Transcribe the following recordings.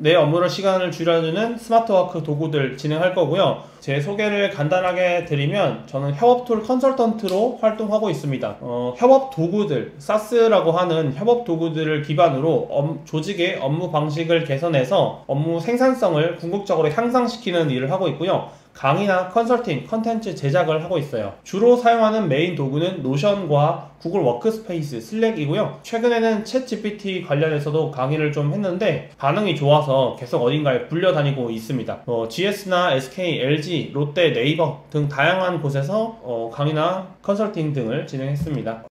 내 업무를 시간을 줄여주는 스마트워크 도구들 진행할 거고요. 제 소개를 간단하게 드리면 저는 협업툴 컨설턴트로 활동하고 있습니다. 협업 도구들, 사스라고 하는 협업 도구들을 기반으로 조직의 업무 방식을 개선해서 업무 생산성을 궁극적으로 향상시키는 일을 하고 있고요. 강의나 컨설팅, 컨텐츠 제작을 하고 있어요. 주로 사용하는 메인 도구는 노션과 구글 워크스페이스, 슬랙이고요. 최근에는 챗GPT 관련해서도 강의를 좀 했는데 반응이 좋아서 계속 어딘가에 불려다니고 있습니다. GS나 SK, LG, 롯데, 네이버 등 다양한 곳에서 강의나 컨설팅 등을 진행했습니다.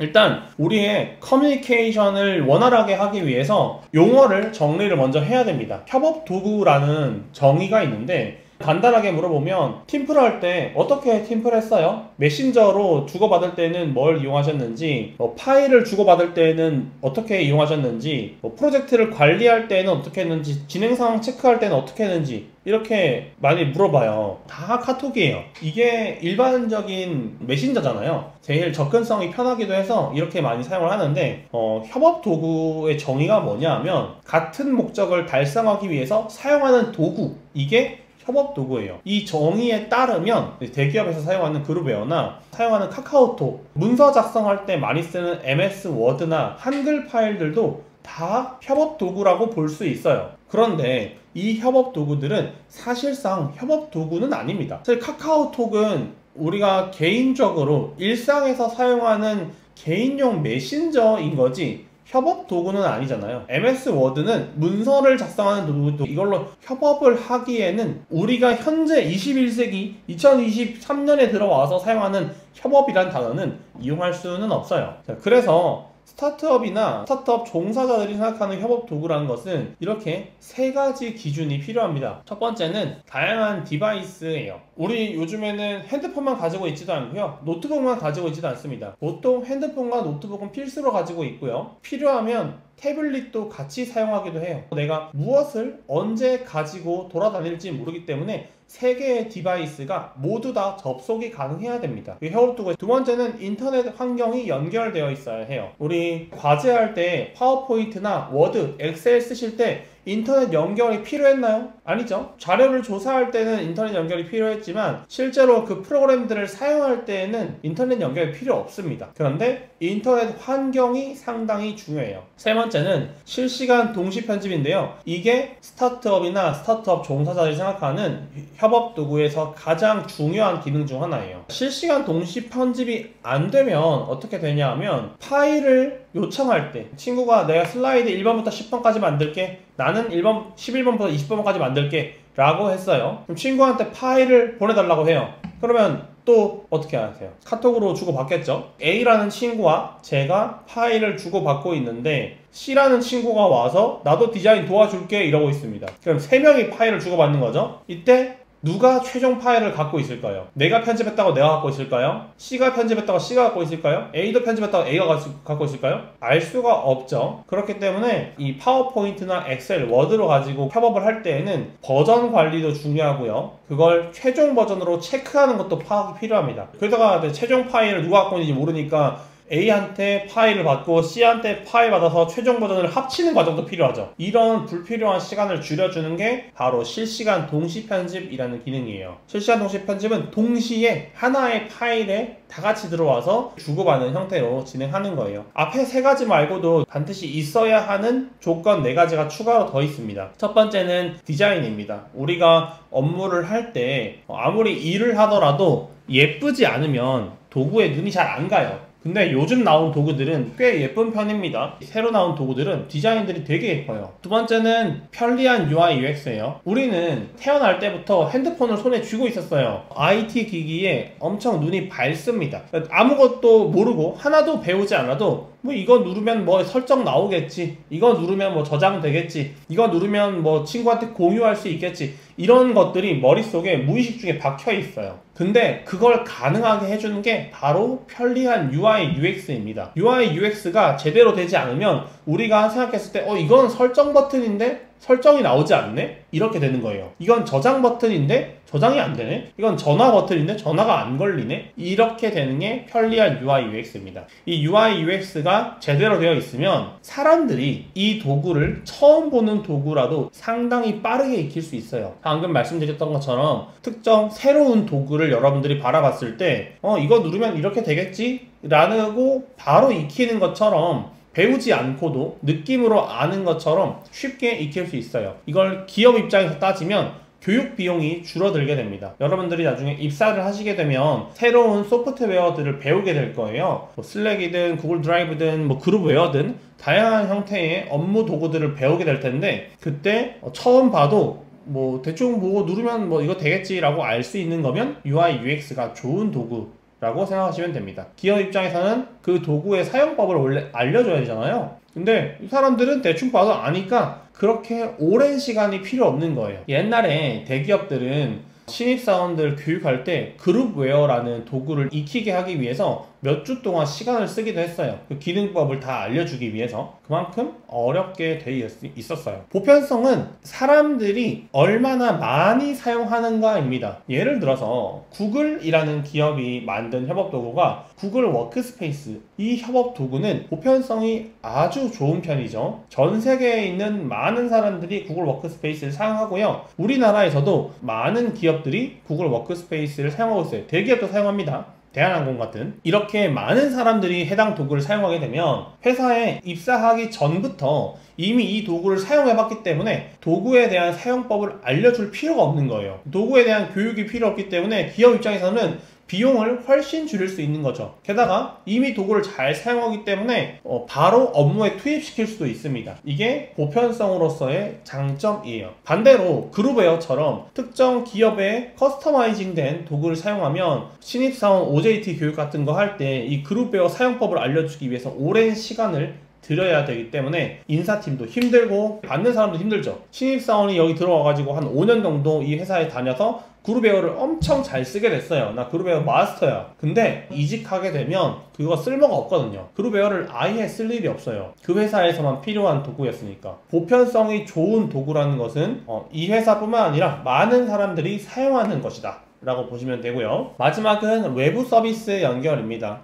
일단 우리의 커뮤니케이션을 원활하게 하기 위해서 용어를 정리를 먼저 해야 됩니다. 협업 도구라는 정의가 있는데 간단하게 물어보면 팀플 할 때 어떻게 팀플 했어요? 메신저로 주고받을 때는 뭘 이용하셨는지, 파일을 주고받을 때는 어떻게 이용하셨는지, 프로젝트를 관리할 때는 어떻게 했는지, 진행 상황 체크할 때는 어떻게 했는지 이렇게 많이 물어봐요. 다 카톡이에요. 이게 일반적인 메신저잖아요. 제일 접근성이 편하기도 해서 이렇게 많이 사용을 하는데 협업 도구의 정의가 뭐냐 하면 같은 목적을 달성하기 위해서 사용하는 도구, 이게 협업 도구예요. 이 정의에 따르면 대기업에서 사용하는 그룹웨어나 사용하는 카카오톡, 문서 작성할 때 많이 쓰는 MS 워드나 한글 파일들도 다 협업 도구라고 볼 수 있어요. 그런데 이 협업 도구들은 사실상 협업 도구는 아닙니다. 사실 카카오톡은 우리가 개인적으로 일상에서 사용하는 개인용 메신저인 거지 협업 도구는 아니잖아요. MS 워드는 문서를 작성하는 도구도 이걸로 협업을 하기에는 우리가 현재 21세기 2023년에 들어와서 사용하는 협업이란 단어는 이용할 수는 없어요. 그래서 스타트업 종사자들이 생각하는 협업 도구라는 것은 이렇게 세 가지 기준이 필요합니다. 첫 번째는 다양한 디바이스예요. 우리 요즘에는 핸드폰만 가지고 있지도 않고요. 노트북만 가지고 있지도 않습니다. 보통 핸드폰과 노트북은 필수로 가지고 있고요. 필요하면 태블릿도 같이 사용하기도 해요. 내가 무엇을 언제 가지고 돌아다닐지 모르기 때문에 세 개의 디바이스가 모두 다 접속이 가능해야 됩니다. 협업 도구. 두 번째는 인터넷 환경이 연결되어 있어야 해요. 우리 과제할 때 파워포인트나 워드, 엑셀 쓰실 때 인터넷 연결이 필요했나요? 아니죠. 자료를 조사할 때는 인터넷 연결이 필요했지만 실제로 그 프로그램들을 사용할 때에는 인터넷 연결이 필요 없습니다. 그런데 인터넷 환경이 상당히 중요해요. 세 번째는 실시간 동시 편집인데요. 이게 스타트업 종사자들이 생각하는 협업 도구에서 가장 중요한 기능 중 하나예요. 실시간 동시 편집이 안 되면 어떻게 되냐 하면 파일을 요청할 때 친구가 내가 슬라이드 1번부터 10번까지 만들게, 나는 11번부터 20번까지 만들게 라고 했어요. 그럼 친구한테 파일을 보내달라고 해요. 그러면 또 어떻게 하세요? 카톡으로 주고받겠죠. A라는 친구와 제가 파일을 주고받고 있는데 C라는 친구가 와서 나도 디자인 도와줄게 이러고 있습니다. 그럼 3명이 파일을 주고받는 거죠. 이때 누가 최종 파일을 갖고 있을까요? 내가 편집했다고 내가 갖고 있을까요? C가 편집했다고 C가 갖고 있을까요? A도 편집했다고 A가 갖고 있을까요? 알 수가 없죠. 그렇기 때문에 이 파워포인트나 엑셀, 워드로 가지고 협업을 할 때에는 버전 관리도 중요하고요. 그걸 최종 버전으로 체크하는 것도 파악이 필요합니다. 그러다가 최종 파일을 누가 갖고 있는지 모르니까 A한테 파일을 받고 C한테 파일 받아서 최종 버전을 합치는 과정도 필요하죠. 이런 불필요한 시간을 줄여주는 게 바로 실시간 동시 편집이라는 기능이에요. 실시간 동시 편집은 동시에 하나의 파일에 다 같이 들어와서 주고받는 형태로 진행하는 거예요. 앞에 세 가지 말고도 반드시 있어야 하는 조건 네 가지가 추가로 더 있습니다. 첫 번째는 디자인입니다. 우리가 업무를 할 때 아무리 일을 하더라도 예쁘지 않으면 도구에 눈이 잘 안 가요. 근데 요즘 나온 도구들은 꽤 예쁜 편입니다. 새로 나온 도구들은 디자인들이 되게 예뻐요. 두 번째는 편리한 UI, UX예요. 우리는 태어날 때부터 핸드폰을 손에 쥐고 있었어요. IT 기기에 엄청 눈이 밝습니다. 아무것도 모르고 하나도 배우지 않아도 이거 누르면 설정 나오겠지, 이거 누르면 저장되겠지, 이거 누르면 친구한테 공유할 수 있겠지, 이런 것들이 머릿속에 무의식 중에 박혀 있어요. 근데 그걸 가능하게 해주는 게 바로 편리한 UI, UX입니다. UI, UX가 제대로 되지 않으면 우리가 생각했을 때 이건 설정 버튼인데 설정이 나오지 않네? 이렇게 되는 거예요. 이건 저장 버튼인데 저장이 안 되네? 이건 전화 버튼인데 전화가 안 걸리네? 이렇게 되는 게 편리한 UI UX입니다. 이 UI UX가 제대로 되어 있으면 사람들이 이 도구를 처음 보는 도구라도 상당히 빠르게 익힐 수 있어요. 방금 말씀드렸던 것처럼 특정 새로운 도구를 여러분들이 바라봤을 때 이거 누르면 이렇게 되겠지? 라고 바로 익히는 것처럼 배우지 않고도 느낌으로 아는 것처럼 쉽게 익힐 수 있어요. 이걸 기업 입장에서 따지면 교육 비용이 줄어들게 됩니다. 여러분들이 나중에 입사를 하시게 되면 새로운 소프트웨어들을 배우게 될 거예요. 뭐 슬랙이든 구글 드라이브든 뭐 그룹웨어든 다양한 형태의 업무 도구들을 배우게 될 텐데 그때 처음 봐도 뭐 대충 보고 누르면 뭐 이거 되겠지라고 알 수 있는 거면 UI UX가 좋은 도구 라고 생각하시면 됩니다. 기업 입장에서는 그 도구의 사용법을 원래 알려줘야 되잖아요. 근데 사람들은 대충 봐서 아니까 그렇게 오랜 시간이 필요 없는 거예요. 옛날에 대기업들은 신입사원들 교육할 때 그룹웨어라는 도구를 익히게 하기 위해서 몇 주 동안 시간을 쓰기도 했어요. 그 기능법을 다 알려주기 위해서. 그만큼 어렵게 되어 있었어요. 보편성은 사람들이 얼마나 많이 사용하는가입니다. 예를 들어서 구글이라는 기업이 만든 협업 도구가 구글 워크스페이스, 이 협업 도구는 보편성이 아주 좋은 편이죠. 전 세계에 있는 많은 사람들이 구글 워크스페이스를 사용하고요. 우리나라에서도 많은 기업들이 구글 워크스페이스를 사용하고 있어요. 대기업도 사용합니다. 대한항공 같은. 이렇게 많은 사람들이 해당 도구를 사용하게 되면 회사에 입사하기 전부터 이미 이 도구를 사용해봤기 때문에 도구에 대한 사용법을 알려줄 필요가 없는 거예요. 도구에 대한 교육이 필요 없기 때문에 기업 입장에서는 비용을 훨씬 줄일 수 있는 거죠. 게다가 이미 도구를 잘 사용하기 때문에 바로 업무에 투입시킬 수도 있습니다. 이게 보편성으로서의 장점이에요. 반대로 그룹웨어처럼 특정 기업의 커스터마이징된 도구를 사용하면 신입사원 OJT 교육 같은 거 할 때 이 그룹웨어 사용법을 알려주기 위해서 오랜 시간을 드려야 되기 때문에 인사팀도 힘들고 받는 사람도 힘들죠. 신입사원이 여기 들어와가지고 한 5년 정도 이 회사에 다녀서 그룹웨어를 엄청 잘 쓰게 됐어요. 나 그룹웨어 마스터야. 근데 이직하게 되면 그거 쓸모가 없거든요. 그룹웨어를 아예 쓸 일이 없어요. 그 회사에서만 필요한 도구였으니까. 보편성이 좋은 도구라는 것은 이 회사뿐만 아니라 많은 사람들이 사용하는 것이다 라고 보시면 되고요. 마지막은 외부 서비스 연결입니다.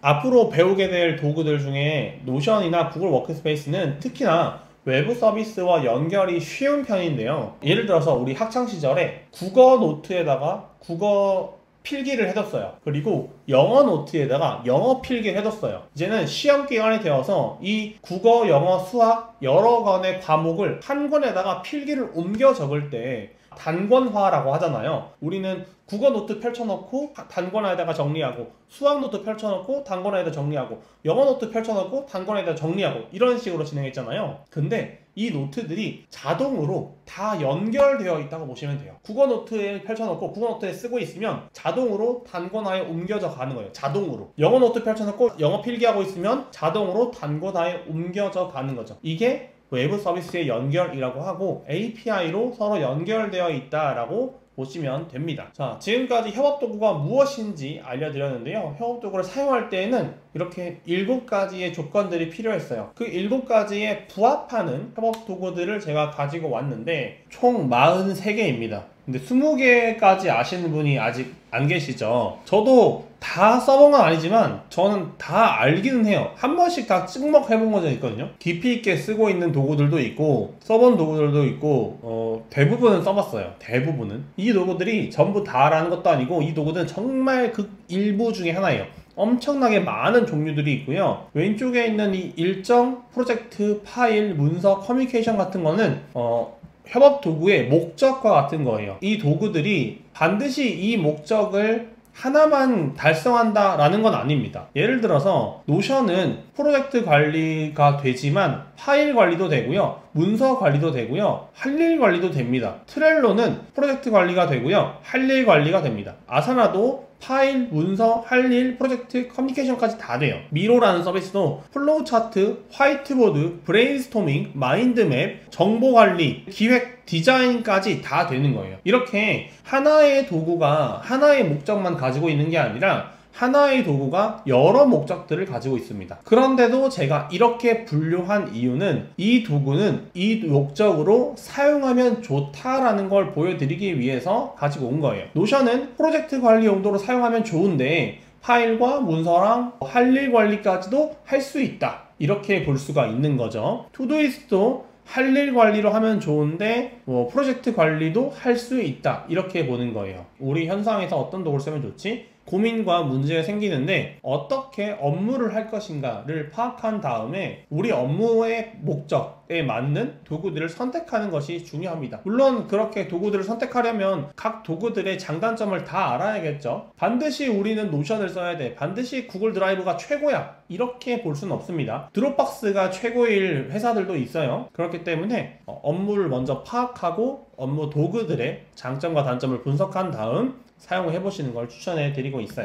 앞으로 배우게 될 도구들 중에 노션이나 구글 워크스페이스는 특히나 외부 서비스와 연결이 쉬운 편인데요. 예를 들어서 우리 학창시절에 국어 노트에다가 국어 필기를 해뒀어요. 그리고 영어 노트에다가 영어 필기를 해뒀어요. 이제는 시험 기간이 되어서 이 국어, 영어, 수학 여러 권의 과목을 한 권에다가 필기를 옮겨 적을 때 단권화라고 하잖아요. 우리는 국어 노트 펼쳐놓고 단권화에다가 정리하고, 수학 노트 펼쳐놓고 단권화에다 정리하고, 영어 노트 펼쳐놓고 단권화에다 정리하고, 이런 식으로 진행했잖아요. 근데 이 노트들이 자동으로 다 연결되어 있다고 보시면 돼요. 국어 노트에 펼쳐놓고 국어 노트에 쓰고 있으면 자동으로 단권화에 옮겨져 가는 거예요. 자동으로. 영어 노트 펼쳐놓고 영어 필기하고 있으면 자동으로 단권화에 옮겨져 가는 거죠. 이게 외부 서비스의 연결이라고 하고 API로 서로 연결되어 있다라고 보시면 됩니다. 자, 지금까지 협업 도구가 무엇인지 알려드렸는데요. 협업 도구를 사용할 때에는 이렇게 7가지의 조건들이 필요했어요. 그 7가지에 부합하는 협업 도구들을 제가 가지고 왔는데 총 43개입니다. 근데 20개까지 아시는 분이 아직 안 계시죠. 저도 다 써본 건 아니지만 저는 다 알기는 해요. 한 번씩 다 찍먹해본 거죠. 있거든요. 깊이 있게 쓰고 있는 도구들도 있고 써본 도구들도 있고 대부분은 써봤어요. 대부분은. 이 도구들이 전부 다라는 것도 아니고 이 도구들은 정말 일부 중에 하나예요. 엄청나게 많은 종류들이 있고요. 왼쪽에 있는 이 일정, 프로젝트, 파일, 문서, 커뮤니케이션 같은 거는 협업 도구의 목적과 같은 거예요. 이 도구들이 반드시 이 목적을 하나만 달성한다라는 건 아닙니다. 예를 들어서 노션은 프로젝트 관리가 되지만 파일 관리도 되고요. 문서 관리도 되고요. 할 일 관리도 됩니다. 트렐로는 프로젝트 관리가 되고요. 할 일 관리가 됩니다. 아사나도 파일, 문서, 할 일, 프로젝트, 커뮤니케이션까지 다 돼요. 미로라는 서비스도 플로우 차트, 화이트보드, 브레인스토밍, 마인드맵, 정보 관리, 기획, 디자인까지 다 되는 거예요. 이렇게 하나의 도구가 하나의 목적만 가지고 있는 게 아니라 하나의 도구가 여러 목적들을 가지고 있습니다. 그런데도 제가 이렇게 분류한 이유는 이 도구는 이 목적으로 사용하면 좋다라는 걸 보여드리기 위해서 가지고 온 거예요. 노션은 프로젝트 관리 용도로 사용하면 좋은데 파일과 문서랑 할 일 관리까지도 할 수 있다, 이렇게 볼 수가 있는 거죠. 투두리스트도 할 일 관리로 하면 좋은데 뭐 프로젝트 관리도 할 수 있다, 이렇게 보는 거예요. 우리 현상에서 어떤 도구를 쓰면 좋지? 고민과 문제가 생기는데 어떻게 업무를 할 것인가를 파악한 다음에 우리 업무의 목적에 맞는 도구들을 선택하는 것이 중요합니다. 물론 그렇게 도구들을 선택하려면 각 도구들의 장단점을 다 알아야겠죠. 반드시 우리는 노션을 써야 돼, 반드시 구글 드라이브가 최고야, 이렇게 볼 수는 없습니다. 드롭박스가 최고일 회사들도 있어요. 그렇기 때문에 업무를 먼저 파악하고 업무 도구들의 장점과 단점을 분석한 다음 사용을 해보시는 걸 추천해 드리고 있어요.